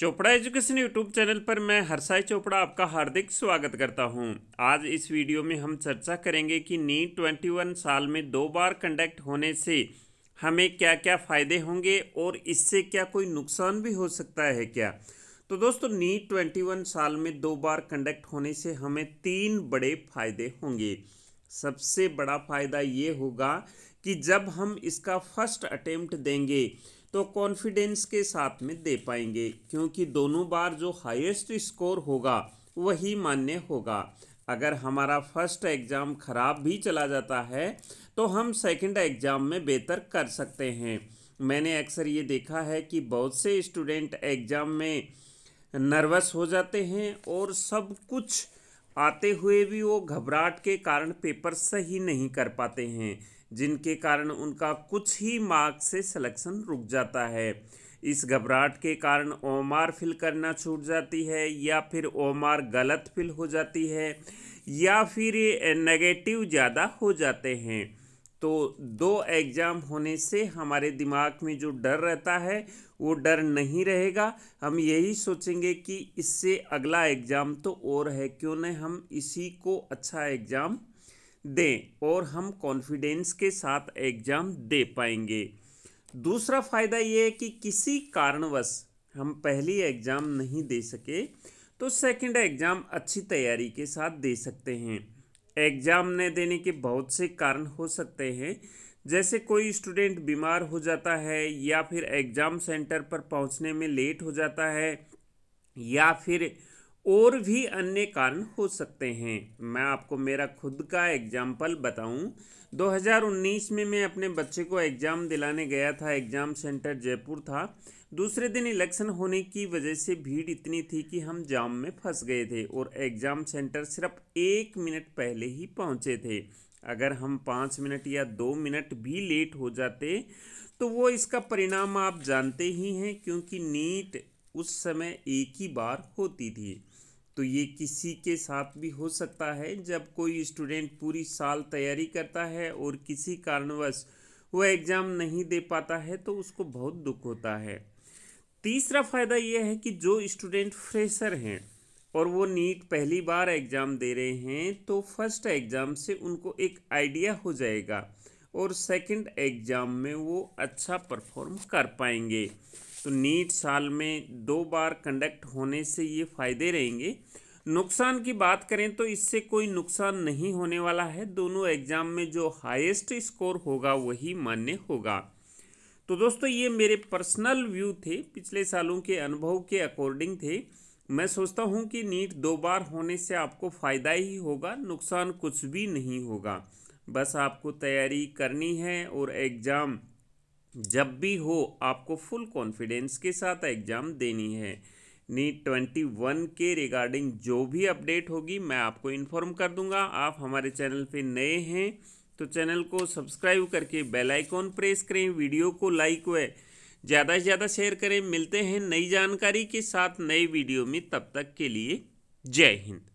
Chopra education YouTube channel पर मैं हरसहाय चोपड़ा आपका हार्दिक स्वागत करता हूं। आज इस वीडियो में हम चर्चा करेंगे कि नीट 21 साल में 2 बार कंडक्ट होने से हमें क्या क्या फ़ायदे होंगे और इससे क्या कोई नुकसान भी हो सकता है क्या। तो दोस्तों नीट 21 साल में 2 बार कंडक्ट होने से हमें 3 बड़े फ़ायदे होंगे। सबसे बड़ा फ़ायदा ये होगा कि जब हम इसका फर्स्ट अटेम्प्ट देंगे तो कॉन्फिडेंस के साथ में दे पाएंगे, क्योंकि दोनों बार जो हाईएस्ट स्कोर होगा वही मान्य होगा। अगर हमारा फर्स्ट एग्ज़ाम ख़राब भी चला जाता है तो हम सेकंड एग्ज़ाम में बेहतर कर सकते हैं। मैंने अक्सर ये देखा है कि बहुत से स्टूडेंट एग्ज़ाम में नर्वस हो जाते हैं और सब कुछ आते हुए भी वो घबराहट के कारण पेपर सही नहीं कर पाते हैं, जिनके कारण उनका कुछ ही मार्क्स से सिलेक्शन रुक जाता है। इस घबराहट के कारण ओएमआर फिल करना छूट जाती है, या फिर ओएमआर गलत फिल हो जाती है, या फिर नेगेटिव ज़्यादा हो जाते हैं। तो 2 एग्ज़ाम होने से हमारे दिमाग में जो डर रहता है वो डर नहीं रहेगा। हम यही सोचेंगे कि इससे अगला एग्ज़ाम तो और है, क्यों न हम इसी को अच्छा एग्ज़ाम दें और हम कॉन्फिडेंस के साथ एग्ज़ाम दे पाएंगे। दूसरा फ़ायदा ये है कि किसी कारणवश हम पहली एग्ज़ाम नहीं दे सके तो सेकंड एग्ज़ाम अच्छी तैयारी के साथ दे सकते हैं। एग्ज़ाम न देने के बहुत से कारण हो सकते हैं, जैसे कोई स्टूडेंट बीमार हो जाता है, या फिर एग्ज़ाम सेंटर पर पहुंचने में लेट हो जाता है, या फिर और भी अन्य कारण हो सकते हैं। मैं आपको मेरा खुद का एग्ज़ाम्पल बताऊं। 2019 में मैं अपने बच्चे को एग्ज़ाम दिलाने गया था। एग्ज़ाम सेंटर जयपुर था। दूसरे दिन इलेक्शन होने की वजह से भीड़ इतनी थी कि हम जाम में फंस गए थे और एग्ज़ाम सेंटर सिर्फ 1 मिनट पहले ही पहुंचे थे। अगर हम 5 मिनट या 2 मिनट भी लेट हो जाते तो वो इसका परिणाम आप जानते ही हैं, क्योंकि नीट उस समय एक ही बार होती थी। तो ये किसी के साथ भी हो सकता है। जब कोई स्टूडेंट पूरी साल तैयारी करता है और किसी कारणवश वो एग्ज़ाम नहीं दे पाता है तो उसको बहुत दुख होता है। तीसरा फ़ायदा ये है कि जो स्टूडेंट फ्रेशर हैं और वो नीट पहली बार एग्ज़ाम दे रहे हैं तो फर्स्ट एग्ज़ाम से उनको एक आइडिया हो जाएगा और सेकंड एग्ज़ाम में वो अच्छा परफॉर्म कर पाएंगे। तो नीट साल में 2 बार कंडक्ट होने से ये फ़ायदे रहेंगे। नुकसान की बात करें तो इससे कोई नुकसान नहीं होने वाला है। दोनों एग्ज़ाम में जो हाईएस्ट स्कोर होगा वही मान्य होगा। तो दोस्तों ये मेरे पर्सनल व्यू थे, पिछले सालों के अनुभव के अकॉर्डिंग थे। मैं सोचता हूँ कि नीट 2 बार होने से आपको फ़ायदा ही होगा, नुकसान कुछ भी नहीं होगा। बस आपको तैयारी करनी है और एग्ज़ाम जब भी हो आपको फुल कॉन्फिडेंस के साथ एग्ज़ाम देनी है। नीट 21 के रिगार्डिंग जो भी अपडेट होगी मैं आपको इन्फॉर्म कर दूंगा। आप हमारे चैनल पे नए हैं तो चैनल को सब्सक्राइब करके बेल आइकॉन प्रेस करें, वीडियो को लाइक व ज़्यादा से ज़्यादा शेयर करें। मिलते हैं नई जानकारी के साथ नए वीडियो में, तब तक के लिए जय हिंद।